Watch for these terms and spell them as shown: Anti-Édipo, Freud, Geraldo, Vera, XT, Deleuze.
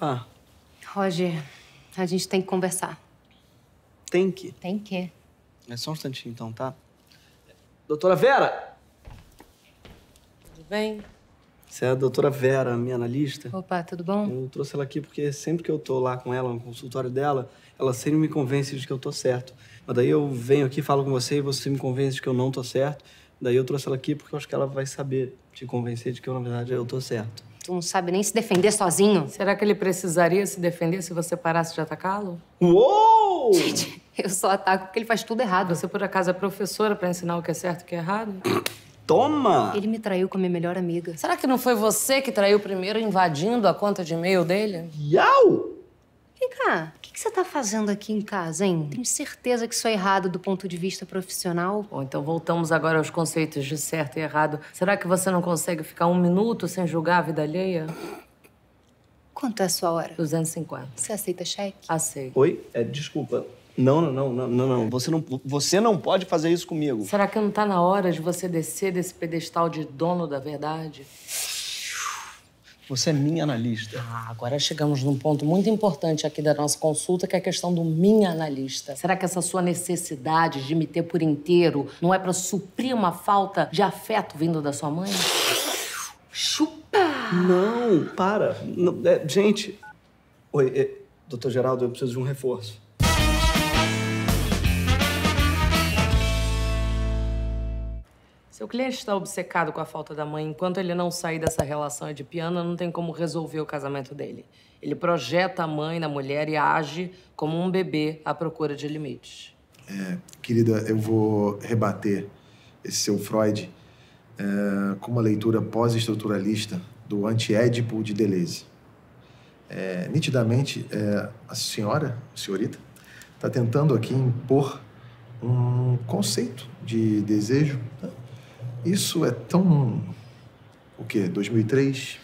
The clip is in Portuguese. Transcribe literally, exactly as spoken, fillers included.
Ah. Roger, a gente tem que conversar. Tem que? Tem que. É só um instantinho, então, tá? Doutora Vera! Tudo bem? Você é a doutora Vera, minha analista. Opa, tudo bom? Eu trouxe ela aqui porque sempre que eu tô lá com ela, no consultório dela, ela sempre me convence de que eu tô certo. Mas daí eu venho aqui, falo com você e você me convence de que eu não tô certo. Daí eu trouxe ela aqui porque eu acho que ela vai saber te convencer de que eu, na verdade, eu tô certo. Tu não sabe nem se defender sozinho. Será que ele precisaria se defender se você parasse de atacá-lo? Uou! Gente, eu só ataco porque ele faz tudo errado. Você, por acaso, é professora pra ensinar o que é certo e o que é errado? Toma! Ele me traiu com a minha melhor amiga. Será que não foi você que traiu primeiro, invadindo a conta de e-mail dele? Iau! Vem cá, o que, que você tá fazendo aqui em casa, hein? Tenho certeza que isso é errado do ponto de vista profissional. Bom, então voltamos agora aos conceitos de certo e errado. Será que você não consegue ficar um minuto sem julgar a vida alheia? Quanto é a sua hora? duzentos e cinquenta. Você aceita cheque? Aceito. Oi? É, desculpa. Não, não, não, não, não, não. Você não, você não pode fazer isso comigo. Será que não tá na hora de você descer desse pedestal de dono da verdade? Você é minha analista. Ah, agora chegamos num ponto muito importante aqui da nossa consulta, que é a questão do minha analista. Será que essa sua necessidade de me ter por inteiro não é pra suprir uma falta de afeto vindo da sua mãe? Chupa! Não, para. Não, é, gente... Oi, é, doutor Geraldo, eu preciso de um reforço. Seu cliente está obcecado com a falta da mãe. Enquanto ele não sair dessa relação edipiana, não tem como resolver o casamento dele. Ele projeta a mãe na mulher e age como um bebê à procura de limites. É, querida, eu vou rebater esse seu Freud é, com uma leitura pós-estruturalista do Anti-Édipo de Deleuze. É, nitidamente, é, a senhora, a senhorita, está tentando aqui impor um conceito de desejo. Isso é tão... o quê? dois mil e três?